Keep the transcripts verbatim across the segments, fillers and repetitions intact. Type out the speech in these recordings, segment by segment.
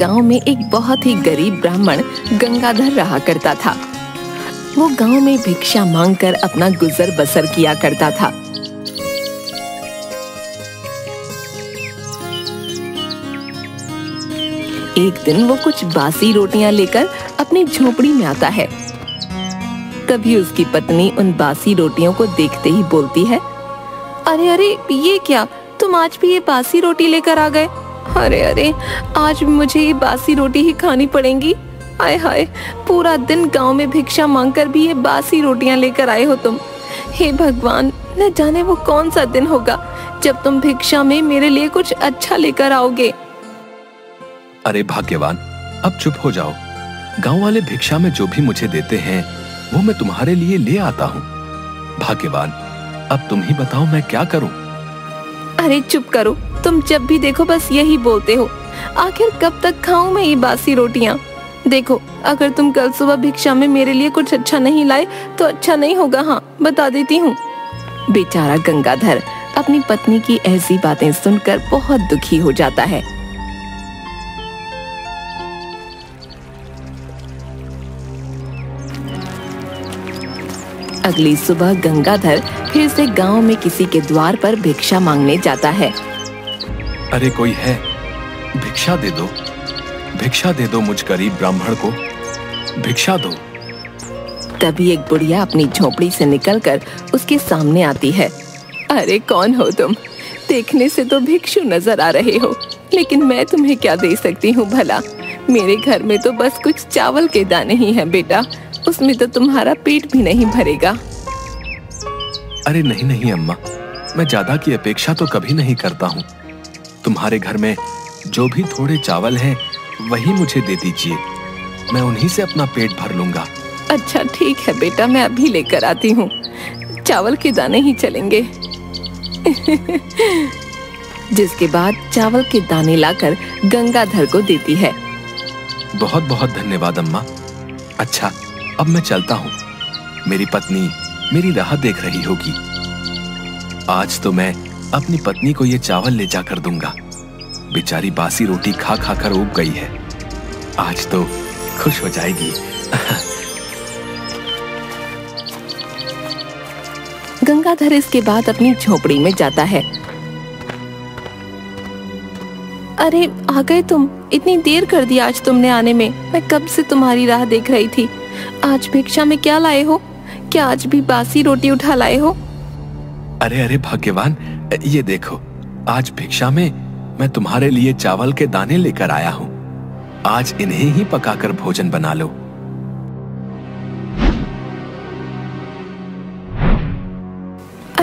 गांव में एक बहुत ही गरीब ब्राह्मण गंगाधर रहा करता था। वो गांव में भिक्षा मांगकर अपना गुजर बसर किया करता था। एक दिन वो कुछ बासी रोटियां लेकर अपनी झोपड़ी में आता है। तभी उसकी पत्नी उन बासी रोटियों को देखते ही बोलती है, अरे अरे ये क्या, तुम आज भी ये बासी रोटी लेकर आ गए। अरे अरे आज मुझे ये बासी रोटी ही खानी पड़ेगी। हाय हाय, पूरा दिन गांव में भिक्षा मांगकर भी ये बासी रोटियां लेकर आए हो तुम। हे भगवान, न जाने वो कौन सा दिन होगा जब तुम भिक्षा में मेरे लिए कुछ अच्छा लेकर आओगे। अरे भाग्यवान, अब चुप हो जाओ। गांव वाले भिक्षा में जो भी मुझे देते हैं वो मैं तुम्हारे लिए ले आता हूँ। भाग्यवान, अब तुम ही बताओ मैं क्या करूँ। अरे चुप करो, तुम जब भी देखो बस यही बोलते हो। आखिर कब तक खाऊं मैं ये बासी रोटियाँ। देखो, अगर तुम कल सुबह भिक्षा में मेरे लिए कुछ अच्छा नहीं लाए तो अच्छा नहीं होगा, हाँ बता देती हूँ। बेचारा गंगाधर अपनी पत्नी की ऐसी बातें सुनकर बहुत दुखी हो जाता है। अगली सुबह गंगाधर फिर से गांव में किसी के द्वार पर भिक्षा मांगने जाता है। अरे कोई है, भिक्षा दे दो, भिक्षा दे दो मुझ गरीब ब्राह्मण को, भिक्षा दो। तभी एक बुढ़िया अपनी झोपड़ी से निकलकर उसके सामने आती है। अरे कौन हो तुम, देखने से तो भिक्षु नजर आ रहे हो, लेकिन मैं तुम्हें क्या दे सकती हूँ भला। मेरे घर में तो बस कुछ चावल के दाने ही हैं बेटा, उसमें तो तुम्हारा पेट भी नहीं भरेगा। अरे नहीं नहीं अम्मा, मैं ज्यादा की अपेक्षा तो कभी नहीं करता हूँ। तुम्हारे घर में जो भी थोड़े चावल हैं वही मुझे दे दीजिए, मैं उन्हीं से अपना पेट भर लूंगा। अच्छा ठीक है बेटा, मैं अभी लेकर आती हूँ, चावल के दाने ही चलेंगे। जिसके बाद चावल के दाने लाकर गंगाधर को देती है। बहुत बहुत धन्यवाद अम्मा। अच्छा अब मैं चलता हूँ, मेरी पत्नी मेरी राह देख रही होगी। आज तो मैं अपनी पत्नी को ये चावल ले जाकर दूंगा, बेचारी बासी रोटी खा खा कर ऊब गई है, आज तो खुश हो जाएगी। गंगाधर इसके बाद अपनी झोपड़ी में जाता है। अरे आ गए तुम, इतनी देर कर दी आज तुमने आने में, मैं कब से तुम्हारी राह देख रही थी। आज भिक्षा में क्या लाए हो, क्या आज भी बासी रोटी उठा लाए हो। अरे अरे भाग्यवान, ये देखो आज भिक्षा में मैं तुम्हारे लिए चावल के दाने लेकर आया हूँ, आज इन्हें ही पकाकर भोजन बना लो।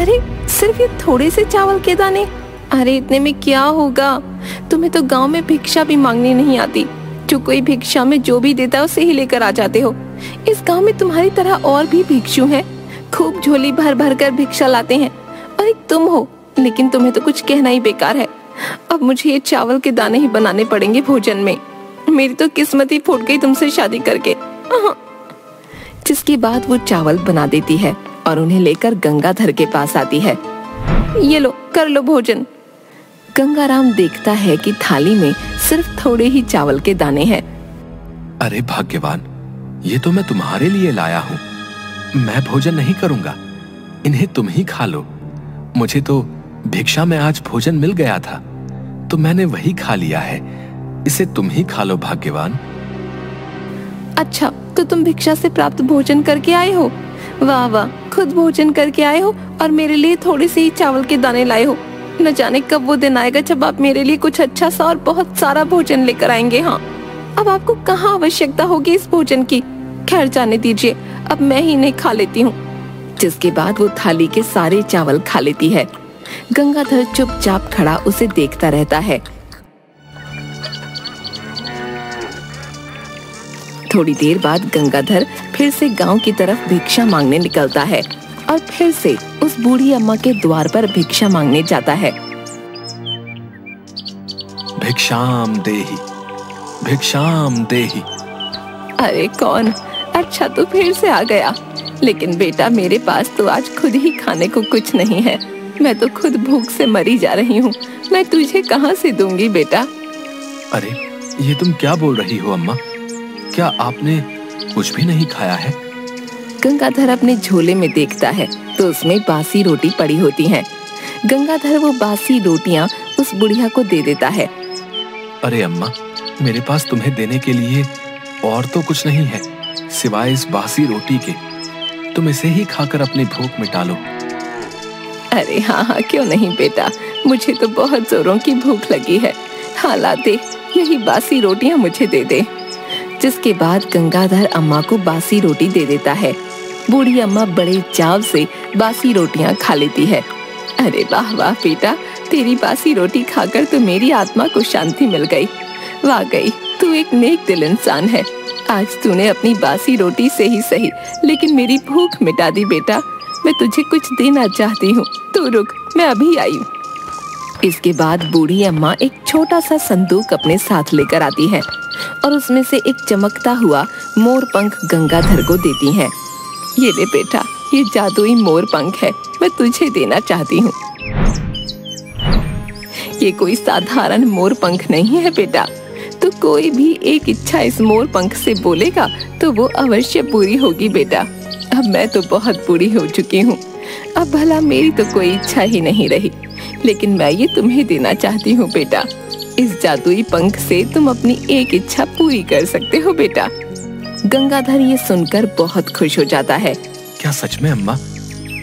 अरे सिर्फ ये थोड़े से चावल के दाने, अरे इतने में क्या होगा। तुम्हें तो गांव में भिक्षा भी मांगनी नहीं आती, जो कोई भिक्षा में जो भी देता है उसे ही लेकर आ जाते हो। इस गांव में तुम्हारी तरह और भी भिक्षु हैं, खूब झोली भर भर कर भिक्षा लाते हैं, और एक तुम हो, लेकिन तुम्हें तो कुछ कहना ही बेकार है। अब मुझे ये चावल के दाने ही बनाने पड़ेंगे भोजन में, मेरी तो किस्मत ही फूट गई तुमसे शादी करके। जिसके बाद वो चावल बना देती है और उन्हें लेकर गंगाधर के पास आती है। ये लो, कर लो भोजन। गंगाराम देखता है कि थाली में सिर्फ थोड़े ही चावल के दाने हैं। अरे भाग्यवान, ये तो मैं तुम्हारे लिए लाया हूँ, मैं भोजन नहीं करूँगा, इन्हें तुम ही खा लो। मुझे तो भिक्षा में आज भोजन मिल गया था तो मैंने वही खा लिया है, इसे तुम ही खा लो भाग्यवान। अच्छा, तो तुम भिक्षा से प्राप्त भोजन करके आए हो, वाह वाह, खुद भोजन करके आए हो और मेरे लिए थोड़े से ही चावल के दाने लाए हो। न जाने कब वो दिन आएगा जब आप मेरे लिए कुछ अच्छा सा और बहुत सारा भोजन लेकर आएंगे। हाँ, अब आपको कहाँ आवश्यकता होगी इस भोजन की, खैर जाने दीजिए, अब मैं ही इन्हें खा लेती हूँ। जिसके बाद वो थाली के सारे चावल खा लेती है। गंगाधर चुपचाप खड़ा उसे देखता रहता है। थोड़ी देर बाद गंगाधर फिर से गांव की तरफ भिक्षा मांगने निकलता है और फिर से उस बूढ़ी अम्मा के द्वार पर भिक्षा मांगने जाता है। भिक्षाम देहि, भिक्षाम देहि। अरे कौन, अच्छा तो फिर से आ गया, लेकिन बेटा मेरे पास तो आज खुद ही खाने को कुछ नहीं है, मैं तो खुद भूख से मरी जा रही हूँ, मैं तुझे कहाँ से दूंगी बेटा। अरे ये तुम क्या बोल रही हो अम्मा? क्या आपने कुछ भी नहीं खाया है? गंगाधर अपने झोले में देखता है तो उसमें बासी रोटी पड़ी होती हैं। गंगाधर वो बासी रोटियां उस बुढ़िया को दे देता है। अरे अम्मा, मेरे पास तुम्हें देने के लिए और तो कुछ नहीं है सिवाय इस बासी रोटी के। तुम इसे ही खाकर अपनी भूख मिटा लो। अरे हाँ हाँ, क्यों नहीं बेटा, मुझे तो बहुत जोरों की भूख लगी है। हाला दे, यही बासी रोटियां मुझे दे दे। जिसके बाद गंगाधर अम्मा को बासी रोटी दे देता है। बूढ़ी अम्मा बड़े चाव से बासी रोटियां खा लेती है। अरे वाह वाह बेटा, तेरी बासी रोटी खाकर तो मेरी आत्मा को शांति मिल गई। वाकई तू एक नेक दिल इंसान है। आज तूने अपनी बासी रोटी से ही सही लेकिन मेरी भूख मिटा दी बेटा। मैं तुझे कुछ देना चाहती हूँ, तू रुक, मैं अभी आई हूँ। इसके बाद बूढ़ी अम्मा एक छोटा सा संदूक अपने साथ लेकर आती है और उसमें से एक चमकता हुआ मोर पंख गंगाधर को देती हैं। ये ले बेटा, ये जादुई मोर पंख है, मैं तुझे देना चाहती हूँ। ये कोई साधारण मोर पंख नहीं है बेटा। तो कोई भी एक इच्छा इस मोर पंख से बोलेगा तो वो अवश्य पूरी होगी बेटा। अब मैं तो बहुत बूढ़ी हो चुकी हूँ, अब भला मेरी तो कोई इच्छा ही नहीं रही, लेकिन मैं ये तुम्हें देना चाहती हूँ बेटा। इस जादुई पंख से तुम अपनी एक इच्छा पूरी कर सकते हो बेटा। गंगाधर ये सुनकर बहुत खुश हो जाता है। क्या सच में अम्मा,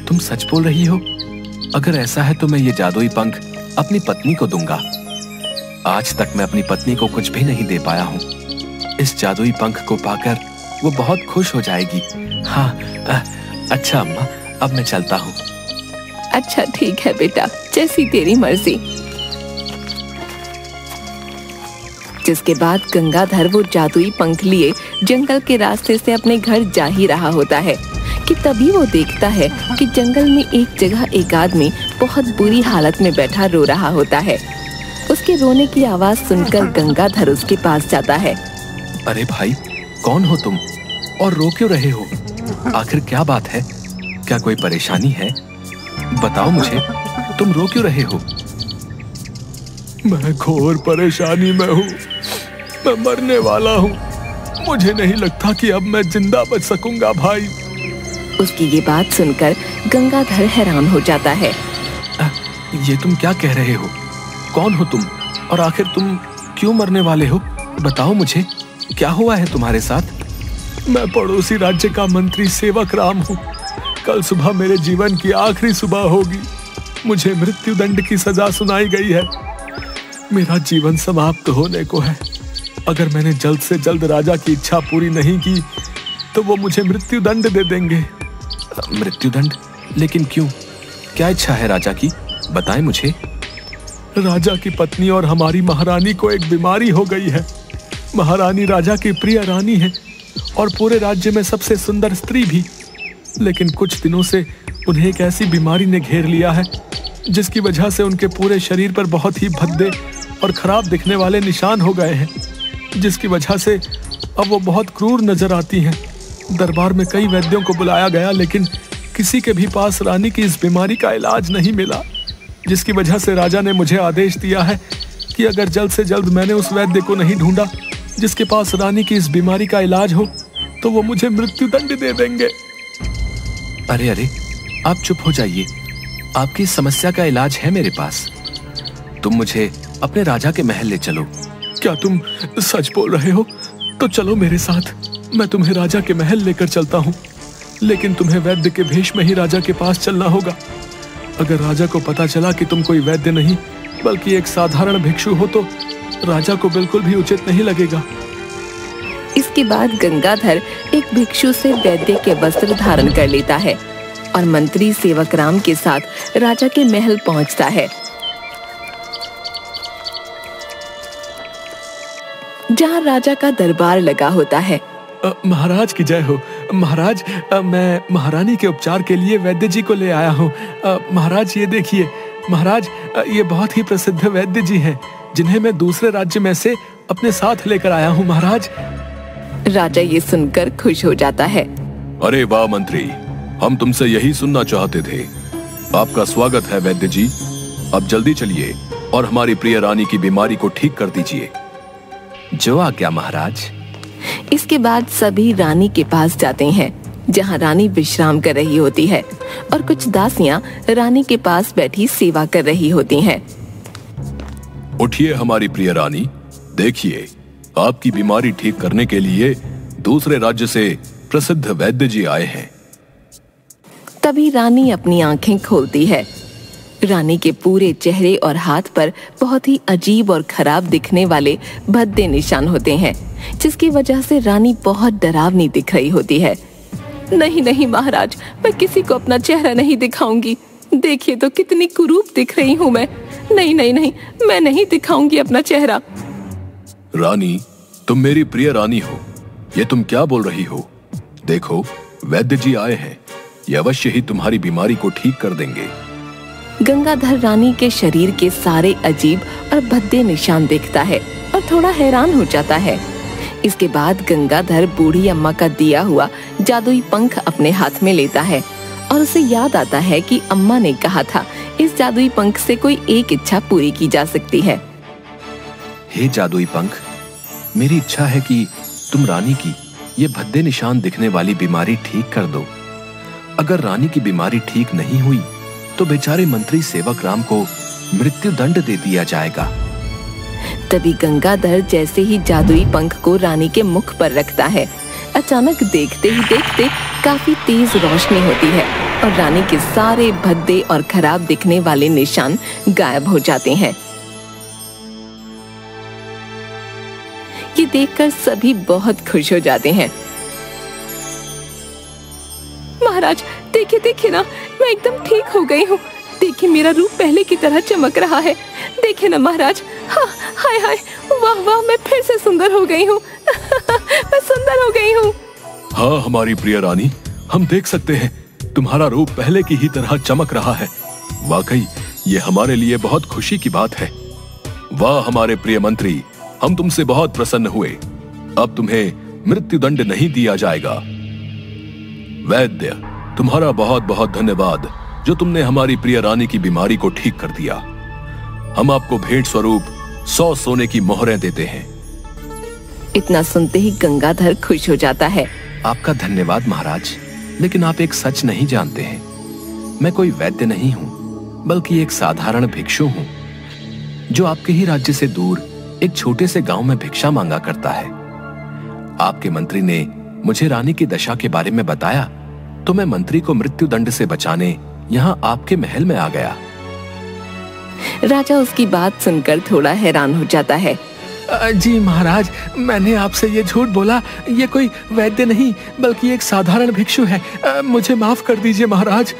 तुम सच बोल रही हो? अगर ऐसा है तो मैं ये जादुई पंख अपनी पत्नी को दूंगा। आज तक मैं अपनी पत्नी को कुछ भी नहीं दे पाया हूँ। इस जादुई पंख को पाकर वो बहुत खुश हो जाएगी। हाँ आ, अच्छा अम्मा, अब मैं चलता हूँ। अच्छा ठीक है बेटा, जैसी तेरी मर्जी। जिसके बाद गंगाधर वो जादुई पंख लिए जंगल के रास्ते से अपने घर जा ही रहा होता है कि तभी वो देखता है कि जंगल में एक जगह एक आदमी बहुत बुरी हालत में बैठा रो रहा होता है। उसके रोने की आवाज सुनकर गंगाधर उसके पास जाता है। अरे भाई, कौन हो तुम और रो क्यों रहे हो? आखिर क्या बात है? क्या कोई परेशानी है? बताओ मुझे, तुम रो क्यों रहे हो? मैं घोर परेशानी में हूँ, मैं मरने वाला हूँ। मुझे नहीं लगता कि अब मैं जिंदा बच सकूंगा भाई। उसकी ये बात सुनकर गंगाधर हैरान हो जाता है। आ, ये तुम क्या कह रहे हो? कौन हो तुम और आखिर तुम क्यों मरने वाले हो? बताओ मुझे, क्या हुआ है तुम्हारे साथ? मैं पड़ोसी राज्य का मंत्री सेवक राम हूँ। कल सुबह मेरे जीवन की आखिरी सुबह होगी। मुझे मृत्यु दंड की सजा सुनाई गई है। मेरा जीवन समाप्त होने को है। अगर मैंने जल्द से जल्द राजा की इच्छा पूरी नहीं की तो वो मुझे मृत्यु दंड दे देंगे। मृत्यु दंड? लेकिन क्यों? क्या इच्छा है राजा की? बताएं मुझे। राजा की पत्नी और हमारी महारानी को एक बीमारी हो गई है। महारानी राजा की प्रिय रानी है और पूरे राज्य में सबसे सुंदर स्त्री भी, लेकिन कुछ दिनों से उन्हें एक ऐसी बीमारी ने घेर लिया है जिसकी वजह से उनके पूरे शरीर पर बहुत ही भद्दे और खराब दिखने वाले निशान हो गए हैं, जिसकी वजह से अब वो बहुत क्रूर नजर आती हैं। दरबार में कई वैद्यों को बुलाया गया, लेकिन किसी के भी पास रानी की इस बीमारी का इलाज नहीं मिला, जिसकी वजह से राजा ने मुझे आदेश दिया है कि अगर जल्द से जल्द मैंने उस वैद्य को नहीं ढूंढा जिसके पास रानी की इस बीमारी का इलाज हो तो वो मुझे मृत्युदंड दे देंगे। अरे अरे, आप चुप हो जाइए। आपकी समस्या का इलाज है मेरे पास। तुम मुझे अपने राजा के महल ले चलो। क्या तुम सच बोल रहे हो? तो चलो मेरे साथ, मैं तुम्हें राजा के महल लेकर चलता हूँ। लेकिन तुम्हें वैद्य के भेष में ही राजा के पास चलना होगा। अगर राजा को पता चला कि तुम कोई वैद्य नहीं बल्कि एक साधारण भिक्षु हो तो राजा को बिल्कुल भी उचित नहीं लगेगा। इसके बाद गंगाधर एक भिक्षु से वैद्य के वस्त्र धारण कर लेता है और मंत्री सेवक राम के साथ राजा के महल पहुंचता है, जहां राजा का दरबार लगा होता है। महाराज की जय हो। महाराज, मैं महारानी के उपचार के लिए वैद्य जी को ले आया हूँ। महाराज ये देखिए, महाराज ये बहुत ही प्रसिद्ध वैद्य जी हैं, जिन्हें मैं दूसरे राज्य में से अपने साथ लेकर आया हूँ महाराज। राजा ये सुनकर खुश हो जाता है। अरे वाह मंत्री, हम तुमसे यही सुनना चाहते थे। आपका स्वागत है वैद्य जी। अब जल्दी चलिए और हमारी प्रिय रानी की बीमारी को ठीक कर दीजिए। जो आज्ञा महाराज। इसके बाद सभी रानी के पास जाते हैं, जहां रानी विश्राम कर रही होती है और कुछ दासियां रानी के पास बैठी सेवा कर रही होती हैं। उठिए हमारी प्रिय रानी, देखिए आपकी बीमारी ठीक करने के लिए दूसरे राज्य से प्रसिद्ध वैद्य जी आए हैं। तभी रानी अपनी आंखें खोलती है। रानी के पूरे चेहरे और हाथ पर बहुत ही अजीब और खराब दिखने वाले भद्दे निशान होते हैं, जिसकी वजह से रानी बहुत डरावनी दिख रही होती है। नहीं नहीं महाराज, मैं किसी को अपना चेहरा नहीं दिखाऊंगी। देखिए तो कितनी कुरूप दिख रही हूँ मैं। नहीं नहीं नहीं, मैं नहीं दिखाऊंगी अपना चेहरा। रानी, तुम मेरी प्रिय रानी हो, ये तुम क्या बोल रही हो? देखो वैद्य जी आए हैं, ये अवश्य ही तुम्हारी बीमारी को ठीक कर देंगे। गंगाधर रानी के शरीर के सारे अजीब और भद्दे निशान देखता है और थोड़ा हैरान हो जाता है। इसके बाद गंगाधर बूढ़ी अम्मा का दिया हुआ जादुई पंख अपने हाथ में लेता है और उसे याद आता है कि अम्मा ने कहा था इस जादुई पंख से कोई एक इच्छा पूरी की जा सकती है। हे जादुई पंख, मेरी इच्छा है कि तुम रानी की ये भद्दे निशान दिखने वाली बीमारी ठीक कर दो। अगर रानी की बीमारी ठीक नहीं हुई तो बेचारे मंत्री सेवक राम को मृत्यु दंड दे दिया जाएगा। तभी गंगाधर जैसे ही जादुई पंख को रानी के मुख पर रखता है, अचानक देखते ही देखते काफी तेज रोशनी होती है और रानी के सारे भद्दे और खराब दिखने वाले निशान गायब हो जाते हैं। ये देखकर सभी बहुत खुश हो जाते हैं। महाराज देखिए देखिए ना, मैं एकदम ठीक हो गई हूँ। देखिए मेरा रूप पहले की तरह चमक रहा है। देखिए ना महाराज, हाँ, हाय हाय, वाह वाह, मैं फिर से सुंदर हो गई हूँ। मैं सुंदर हो गई हूँ। हाँ हमारी प्रिय रानी, हम देख सकते हैं तुम्हारा रूप पहले की ही तरह चमक रहा है। वाकई ये हमारे लिए बहुत खुशी की बात है। वाह हमारे प्रिय मंत्री, हम तुमसे बहुत प्रसन्न हुए। अब तुम्हें मृत्युदंड नहीं दिया जाएगा। वैद्य, तुम्हारा बहुत बहुत धन्यवाद जो तुमने हमारी प्रिय रानी की बीमारी को ठीक कर दिया। हम आपको भेंट स्वरूप सौ सोने की मोहरें देते हैं। इतना सुनते ही गंगाधर खुश हो जाता है। आपका धन्यवाद महाराज, लेकिन आप एक सच नहीं जानते हैं। मैं कोई वैद्य नहीं हूँ, बल्कि एक साधारण भिक्षु हूँ जो आपके ही राज्य से दूर एक छोटे से गांव में भिक्षा मांगा करता है। आपके मंत्री ने मुझे रानी की दशा के बारे में बताया, तो मैं मंत्री को मृत्युदंड से बचाने यहाँ आपके महल में आ गया। राजा उसकी बात सुनकर थोड़ा हैरान हो जाता है। जी महाराज, मैंने आपसे ये झूठ बोला। ये कोई वैद्य नहीं बल्कि एक साधारण भिक्षु है। मुझे माफ कर दीजिए महाराज।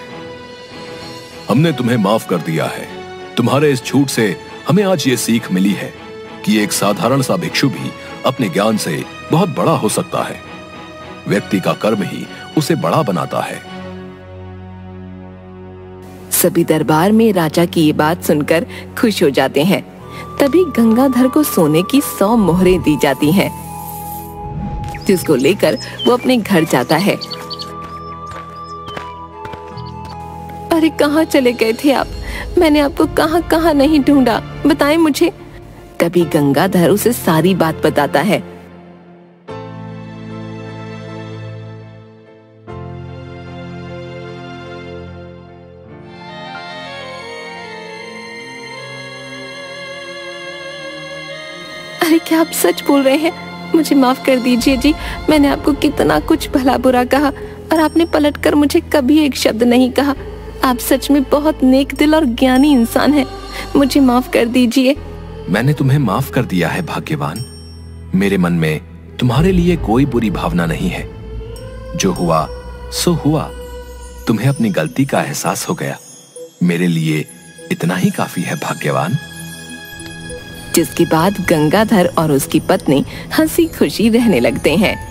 हमने तुम्हें माफ कर दिया है। तुम्हारे इस झूठ से हमें आज ये सीख मिली है कि एक साधारण सा भिक्षु भी अपने ज्ञान से बहुत बड़ा हो सकता है। व्यक्ति का कर्म ही उसे बड़ा बनाता है। सभी दरबार में राजा की ये बात सुनकर खुश हो जाते हैं। तभी गंगाधर को सोने की सौ मोहरें दी जाती हैं, जिसको लेकर वो अपने घर जाता है। अरे कहाँ चले गए थे आप? मैंने आपको कहाँ कहाँ नहीं ढूंढा, बताएं मुझे। तभी गंगाधर उसे सारी बात बताता है। अरे क्या आप सच बोल रहे हैं? मुझे माफ कर दीजिए जी, मैंने आपको कितना कुछ भला बुरा कहा और आपने पलटकर मुझे कभी एक शब्द नहीं कहा। आप सच में बहुत नेक दिल और ज्ञानी इंसान हैं। मुझे माफ कर दीजिए। मैंने तुम्हें माफ कर दिया है भाग्यवान। मेरे मन में तुम्हारे लिए कोई बुरी भावना नहीं है। जो हुआ सो हुआ। तुम्हें अपनी गलती का एहसास हो गया, मेरे लिए इतना ही काफी है भाग्यवान। जिसके बाद गंगाधर और उसकी पत्नी हंसी खुशी रहने लगते हैं।